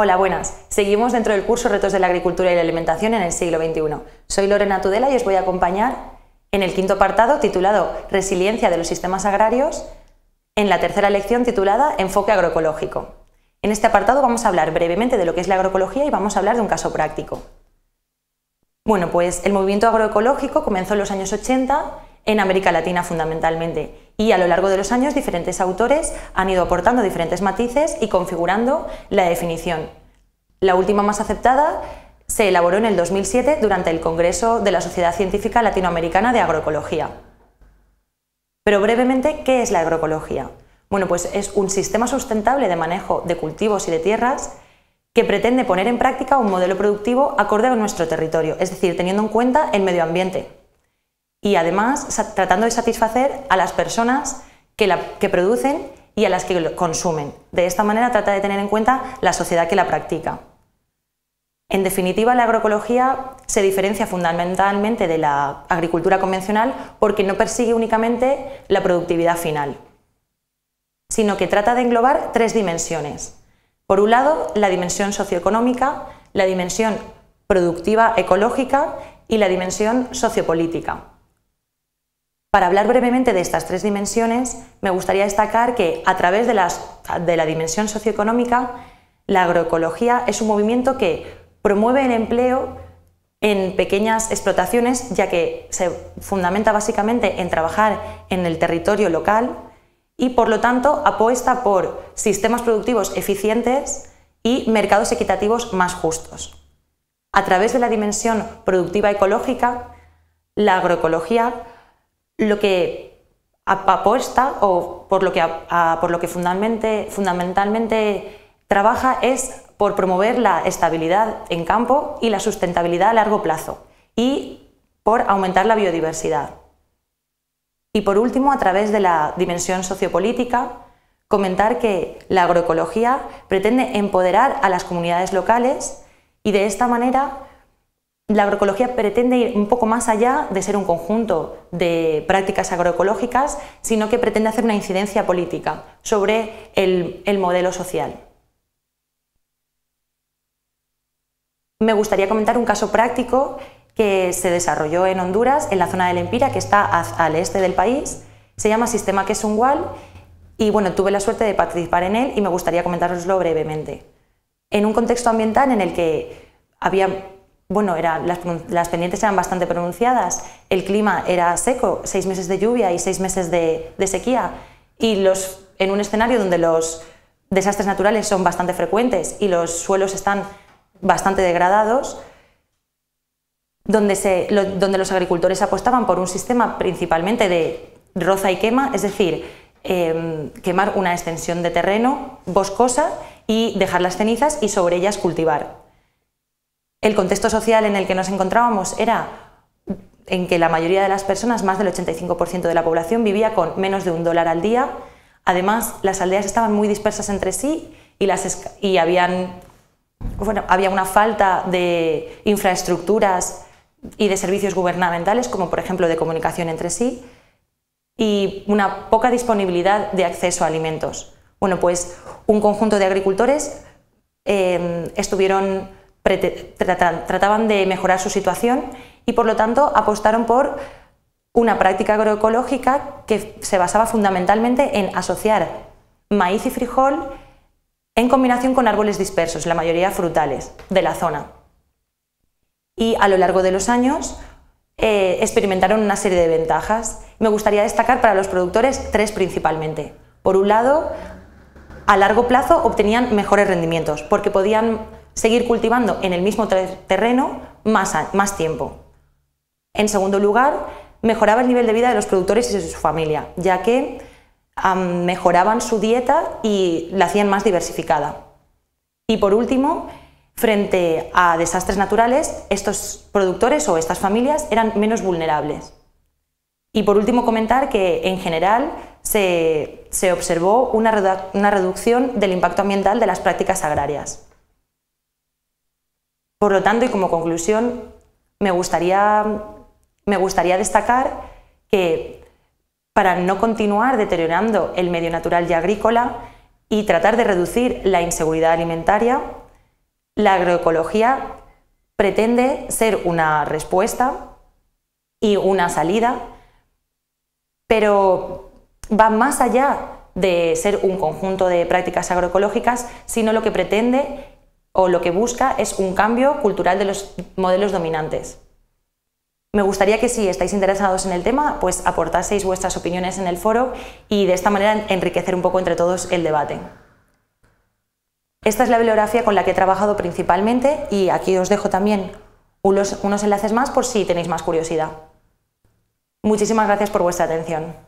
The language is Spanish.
Hola, buenas. Seguimos dentro del curso Retos de la Agricultura y la Alimentación en el siglo XXI. Soy Lorena Tudela y os voy a acompañar en el quinto apartado titulado Resiliencia de los sistemas agrarios, en la tercera lección titulada Enfoque agroecológico. En este apartado vamos a hablar brevemente de lo que es la agroecología y vamos a hablar de un caso práctico. Bueno, pues el movimiento agroecológico comenzó en los años 80 en América Latina fundamentalmente. Y a lo largo de los años diferentes autores han ido aportando diferentes matices y configurando la definición. La última más aceptada se elaboró en el 2007 durante el Congreso de la Sociedad Científica Latinoamericana de Agroecología. Pero brevemente, ¿qué es la agroecología? Bueno, pues es un sistema sustentable de manejo de cultivos y de tierras que pretende poner en práctica un modelo productivo acorde a nuestro territorio, es decir, teniendo en cuenta el medio ambiente. Y además tratando de satisfacer a las personas que producen y a las que lo consumen. De esta manera trata de tener en cuenta la sociedad que la practica. En definitiva, la agroecología se diferencia fundamentalmente de la agricultura convencional porque no persigue únicamente la productividad final, sino que trata de englobar tres dimensiones. Por un lado, la dimensión socioeconómica, la dimensión productiva ecológica y la dimensión sociopolítica. Para hablar brevemente de estas tres dimensiones, me gustaría destacar que a través de la dimensión socioeconómica, la agroecología es un movimiento que promueve el empleo en pequeñas explotaciones, ya que se fundamenta básicamente en trabajar en el territorio local y, por lo tanto, apuesta por sistemas productivos eficientes y mercados equitativos más justos. A través de la dimensión productiva ecológica, la agroecología lo que apuesta o por lo que fundamentalmente trabaja es por promover la estabilidad en campo y la sustentabilidad a largo plazo y por aumentar la biodiversidad. Y por último, a través de la dimensión sociopolítica, comentar que la agroecología pretende empoderar a las comunidades locales y de esta manera la agroecología pretende ir un poco más allá de ser un conjunto de prácticas agroecológicas, sino que pretende hacer una incidencia política sobre el modelo social. Me gustaría comentar un caso práctico que se desarrolló en Honduras, en la zona de Lempira, que está al este del país. Se llama Sistema Quesungual y bueno, tuve la suerte de participar en él y me gustaría comentároslo brevemente. En un contexto ambiental en el que había... Bueno, las pendientes eran bastante pronunciadas, el clima era seco, 6 meses de lluvia y 6 meses de sequía, y en un escenario donde los desastres naturales son bastante frecuentes y los suelos están bastante degradados, donde los agricultores apostaban por un sistema principalmente de roza y quema, es decir, quemar una extensión de terreno boscosa y dejar las cenizas y sobre ellas cultivar. El contexto social en el que nos encontrábamos era en que la mayoría de las personas, más del 85% de la población, vivía con menos de $1 al día. Además, las aldeas estaban muy dispersas entre sí y había una falta de infraestructuras y de servicios gubernamentales, como por ejemplo de comunicación entre sí, y una poca disponibilidad de acceso a alimentos. Bueno, pues un conjunto de agricultores trataban de mejorar su situación y por lo tanto apostaron por una práctica agroecológica que se basaba fundamentalmente en asociar maíz y frijol en combinación con árboles dispersos, la mayoría frutales de la zona. Y a lo largo de los años experimentaron una serie de ventajas. Me gustaría destacar para los productores tres principalmente. Por un lado, a largo plazo obtenían mejores rendimientos porque podían seguir cultivando en el mismo terreno más tiempo. En segundo lugar, mejoraba el nivel de vida de los productores y de su familia, ya que mejoraban su dieta y la hacían más diversificada. Y por último, frente a desastres naturales, estos productores o estas familias eran menos vulnerables. Y por último, comentar que en general se observó una reducción del impacto ambiental de las prácticas agrarias. Por lo tanto, y como conclusión, me gustaría destacar que para no continuar deteriorando el medio natural y agrícola y tratar de reducir la inseguridad alimentaria, La agroecología pretende ser una respuesta y una salida, pero va más allá de ser un conjunto de prácticas agroecológicas, sino lo que pretende o lo que busca es un cambio cultural de los modelos dominantes. Me gustaría que, si estáis interesados en el tema, pues aportaseis vuestras opiniones en el foro y de esta manera enriquecer un poco entre todos el debate. Esta es la bibliografía con la que he trabajado principalmente y aquí os dejo también unos enlaces más por si tenéis más curiosidad. Muchísimas gracias por vuestra atención.